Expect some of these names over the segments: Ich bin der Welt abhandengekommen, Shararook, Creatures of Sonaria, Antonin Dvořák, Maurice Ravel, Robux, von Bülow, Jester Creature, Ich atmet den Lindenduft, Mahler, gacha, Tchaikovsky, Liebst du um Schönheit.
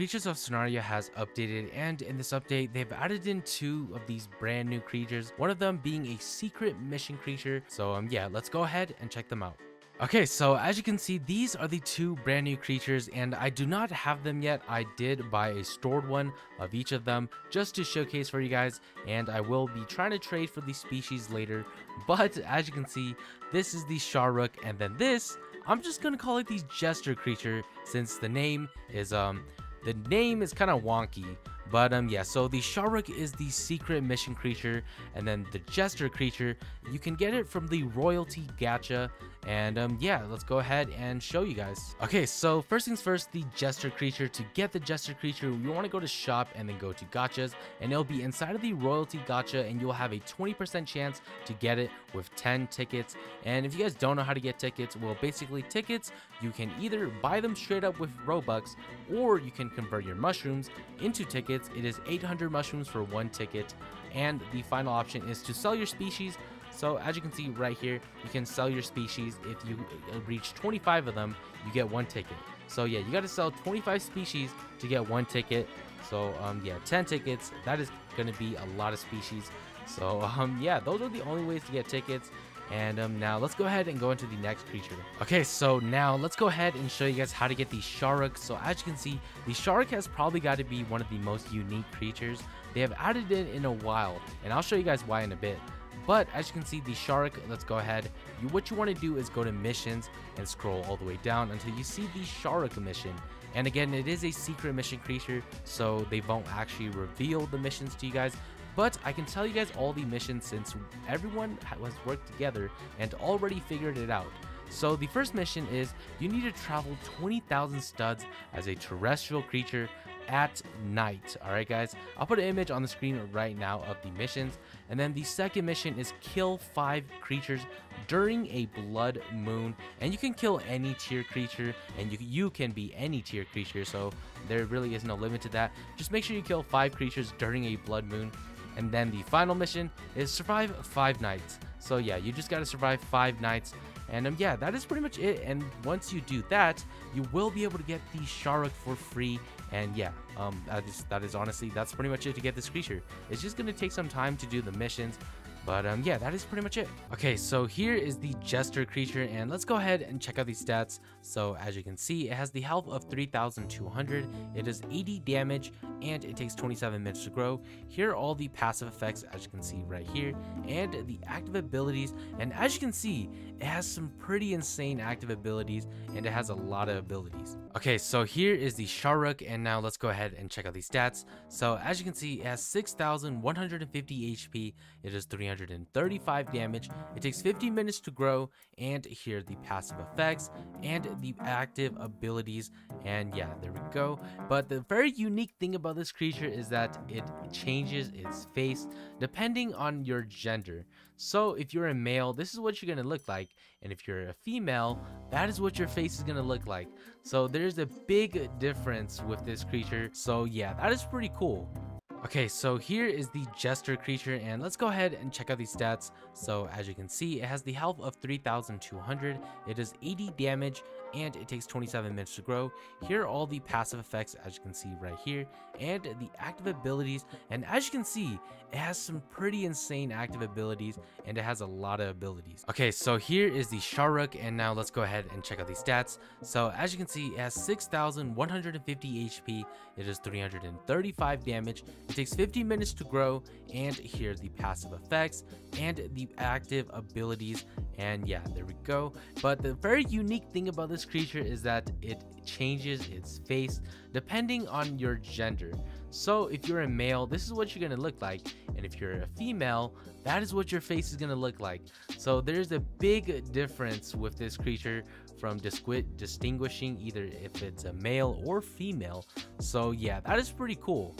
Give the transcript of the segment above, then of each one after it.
Creatures of Sonaria has updated, and in this update, they've added in 2 of these brand new creatures, one of them being a secret mission creature. So yeah, let's go ahead and check them out. Okay, so as you can see, these are the 2 brand new creatures, and I do not have them yet. I did buy a stored one of each of them just to showcase for you guys, and I will be trying to trade for these species later. But as you can see, this is the Shararook, and then this, I'm just gonna call it the Jester Creature, since the name is kind of wonky. But yeah, so the Shararook is the secret mission creature, and then the Jester Creature, you can get it from the royalty gacha. And yeah, let's go ahead and show you guys. Okay, so first things first, the Jester Creature. To get the Jester Creature, you want to go to shop and then go to gachas, and it'll be inside of the royalty gacha, and you'll have a 20% chance to get it with 10 tickets. And if you guys don't know how to get tickets, well, basically tickets, you can either buy them straight up with Robux, or you can convert your mushrooms into tickets. It is 800 mushrooms for 1 ticket, and the final option is to sell your species. So as you can see right here, you can sell your species. If you reach 25 of them, you get 1 ticket. So yeah, you got to sell 25 species to get 1 ticket. So yeah, 10 tickets, that is going to be a lot of species. So yeah, those are the only ways to get tickets. And now let's go ahead and go into the next creature. Okay, so now let's go ahead and show you guys how to get the Shararook. So as you can see, the Shararook has probably got to be one of the most unique creatures they have added in a while, and I'll show you guys why in a bit. But as you can see, the Shararook, let's go ahead. What you want to do is go to missions and scroll all the way down until you see the Shararook mission. And again, it is a secret mission creature, so they won't actually reveal the missions to you guys. But I can tell you guys all the missions, since everyone has worked together and already figured it out. So the first mission is you need to travel 20,000 studs as a terrestrial creature at night. All right, guys, I'll put an image on the screen right now of the missions. And then the second mission is kill 5 creatures during a blood moon, and you can kill any tier creature, and you can be any tier creature, so there really is no limit to that. Just make sure you kill 5 creatures during a blood moon. And then the final mission is survive 5 nights. So yeah, you just got to survive 5 nights. And yeah, that is pretty much it. And once you do that, you will be able to get the Shararook for free. And yeah, that is honestly, that's pretty much it to get this creature. It's just going to take some time to do the missions. But yeah, that is pretty much it. Okay, so here is the Jester Creature, and let's go ahead and check out these stats. So as you can see, it has the health of 3,200, it does 80 damage, and it takes 27 minutes to grow. Here are all the passive effects, as you can see right here, and the active abilities. And as you can see, it has some pretty insane active abilities, and it has a lot of abilities. Okay, so here is the Shararook, and now let's go ahead and check out these stats. So as you can see, it has 6,150 HP, it does 335 damage, it takes 15 minutes to grow, and here are the passive effects and the active abilities. And yeah, there we go. But the very unique thing about this creature is that it changes its face depending on your gender. So if you're a male, this is what you're going to look like, and if you're a female, that is what your face is going to look like. So there's a big difference with this creature. So yeah, that is pretty cool. Okay, so here is the Jester Creature, and let's go ahead and check out these stats. So as you can see, it has the health of 3,200, it does 80 damage, and it takes 27 minutes to grow. Here are all the passive effects, as you can see right here, and the active abilities. And as you can see, it has some pretty insane active abilities, and it has a lot of abilities. Okay, so here is the Shararook, and now let's go ahead and check out these stats. So as you can see, it has 6,150 HP, it does 335 damage, it takes 15 minutes to grow, and here are the passive effects and the active abilities. And yeah, there we go. But the very unique thing about this creature is that it changes its face depending on your gender. So if you're a male, this is what you're going to look like, and if you're a female, that is what your face is going to look like. So there's a big difference with this creature from distinguishing either if it's a male or female. So yeah, that is pretty cool.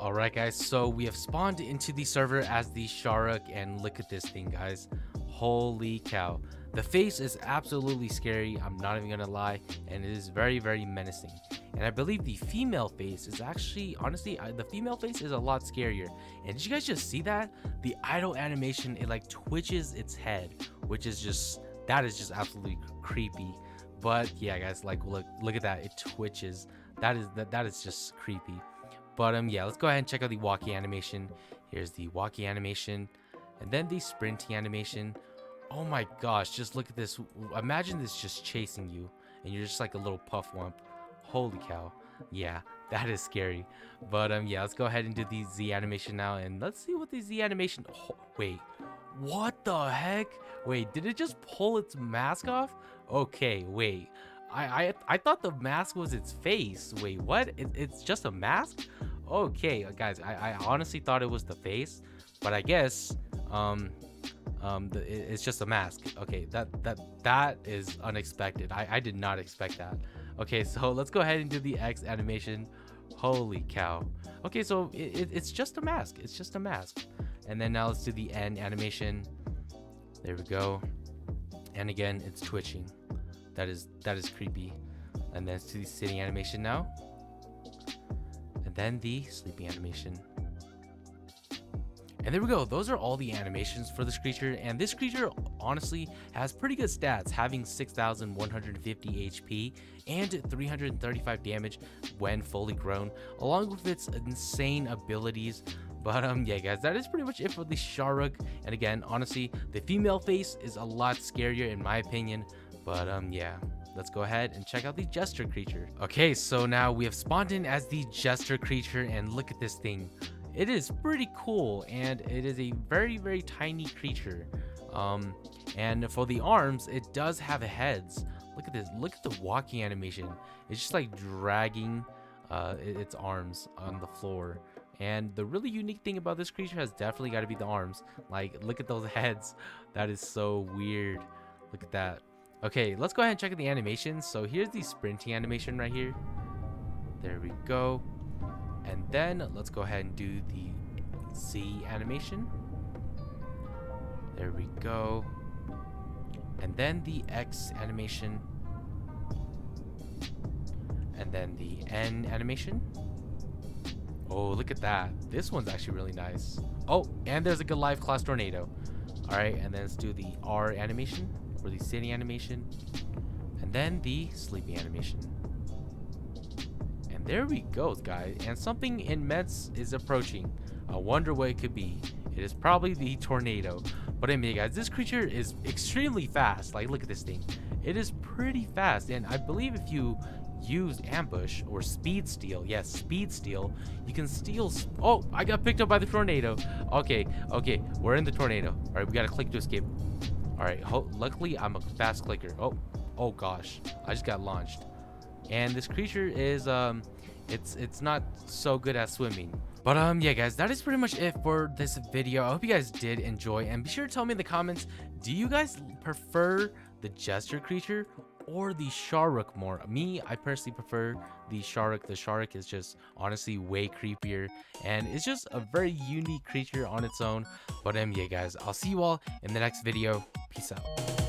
Alright guys, so we have spawned into the server as the Shararook, and look at this thing, guys. Holy cow. The face is absolutely scary, I'm not even gonna lie, and it is very, very menacing. And I believe the female face is actually, honestly, the female face is a lot scarier. And did you guys just see that? The idle animation, it like twitches its head, which is just, that is just absolutely creepy. But yeah guys, like look at that, it twitches. That is just creepy. But yeah, let's go ahead and check out the walkie animation. Here's the walkie animation, and then the sprinting animation. Oh my gosh, just look at this. Imagine this just chasing you, and you're just like a little puff wump. Holy cow. Yeah, that is scary. But yeah, let's go ahead and do the Z animation now, and let's see what the Z animation. Oh, wait, what the heck? Wait, did it just pull its mask off? Okay, wait. I thought the mask was its face. Wait, what? It's just a mask? Okay, guys, I honestly thought it was the face, but I guess it's just a mask. Okay, that is unexpected. I did not expect that. Okay, so let's go ahead and do the X animation. Holy cow. Okay, so it's just a mask. It's just a mask. And then now let's do the N animation. There we go. And again, it's twitching. That is creepy. And then to the sitting animation now. And then the sleeping animation. And there we go. Those are all the animations for this creature. And this creature honestly has pretty good stats, having 6,150 HP and 335 damage when fully grown, along with its insane abilities. But yeah, guys, that is pretty much it for the Shararook. And again, honestly, the female face is a lot scarier in my opinion. But yeah, let's go ahead and check out the Jester Creature. Okay, so now we have spawned in as the Jester Creature, and look at this thing. It is pretty cool, and it is a very, very tiny creature. And for the arms, it does have heads. Look at this. Look at the walking animation. It's just like dragging its arms on the floor. And the really unique thing about this creature has definitely got to be the arms. Like, look at those heads. That is so weird. Look at that. Okay, let's go ahead and check out the animations. So here's the sprinting animation right here. There we go. And then let's go ahead and do the Z animation. There we go. And then the X animation. And then the N animation. Oh, look at that. This one's actually really nice. Oh, and there's like a live class tornado. All right, and then let's do the R animation. For the sitting animation, and then the sleeping animation. And there we go, guys. And something immense is approaching. I wonder what it could be. It is probably the tornado. But anyway, guys, this creature is extremely fast. Like, look at this thing. It is pretty fast, and I believe if you use ambush or speed steal, yes, speed steal, you can steal. Oh, I got picked up by the tornado. Okay, we're in the tornado. All right, we gotta click to escape. All right, luckily I'm a fast clicker. Oh gosh, I just got launched. And this creature is, it's not so good at swimming. But yeah, guys, that is pretty much it for this video. I hope you guys did enjoy, and be sure to tell me in the comments, do you guys prefer the Jester Creature or the Shararook more? Me, I personally prefer the Shararook. The Shararook is just honestly way creepier, and it's just a very unique creature on its own. But yeah, guys, I'll see you all in the next video. Peace out.